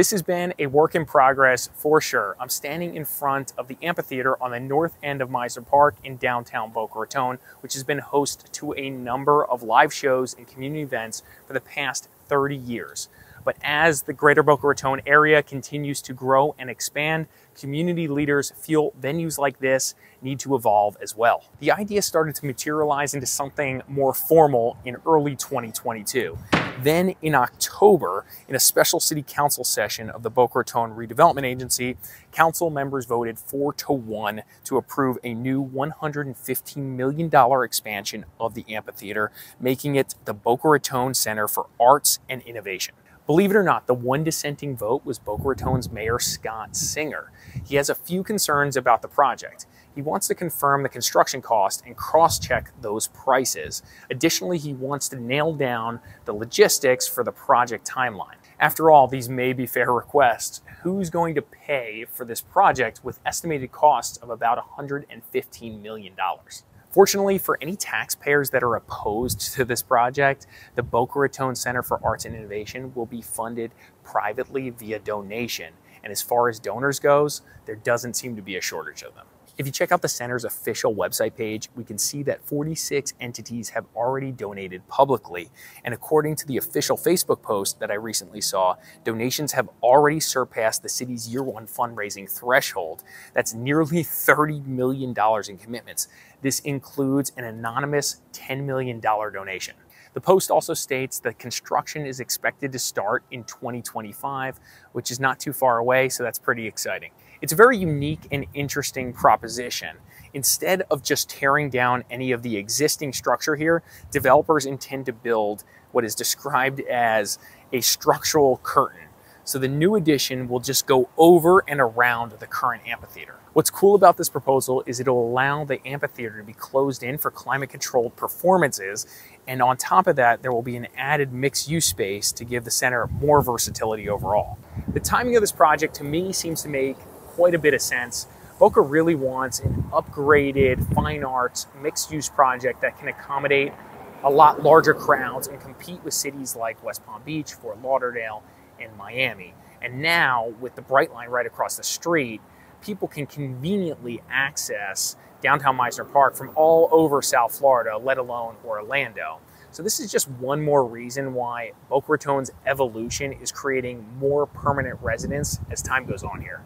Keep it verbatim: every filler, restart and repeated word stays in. This has been a work in progress for sure. I'm standing in front of the amphitheater on the north end of Mizner Park in downtown Boca Raton, which has been host to a number of live shows and community events for the past thirty years. But as the greater Boca Raton area continues to grow and expand, community leaders feel venues like this need to evolve as well. The idea started to materialize into something more formal in early twenty twenty-two. Then in October, in a special city council session of the Boca Raton Redevelopment Agency, council members voted four to one to approve a new one hundred fifteen million dollars expansion of the amphitheater, making it the Boca Raton Center for Arts and Innovation. Believe it or not, the one dissenting vote was Boca Raton's Mayor Scott Singer. He has a few concerns about the project. He wants to confirm the construction cost and cross-check those prices. Additionally, he wants to nail down the logistics for the project timeline. After all, these may be fair requests. Who's going to pay for this project with estimated costs of about one hundred fifteen million dollars? Fortunately, for any taxpayers that are opposed to this project, the Boca Raton Center for Arts and Innovation will be funded privately via donation. And as far as donors goes, there doesn't seem to be a shortage of them. If you check out the center's official website page, we can see that forty-six entities have already donated publicly. And according to the official Facebook post that I recently saw, donations have already surpassed the city's year one fundraising threshold. That's nearly thirty million dollars in commitments. This includes an anonymous ten million dollars donation. The post also states that construction is expected to start in twenty twenty-five, which is not too far away, so that's pretty exciting. It's a very unique and interesting proposition. Instead of just tearing down any of the existing structure here, developers intend to build what is described as a structural curtain. So the new addition will just go over and around the current amphitheater. What's cool about this proposal is it'll allow the amphitheater to be closed in for climate-controlled performances. And on top of that, there will be an added mixed-use space to give the center more versatility overall. The timing of this project to me seems to make quite a bit of sense. Boca really wants an upgraded fine arts mixed-use project that can accommodate a lot larger crowds and compete with cities like West Palm Beach, Fort Lauderdale, and Miami. And now with the Brightline right across the street, people can conveniently access downtown Mizner Park from all over South Florida, let alone Orlando. So this is just one more reason why Boca Raton's evolution is creating more permanent residents as time goes on here.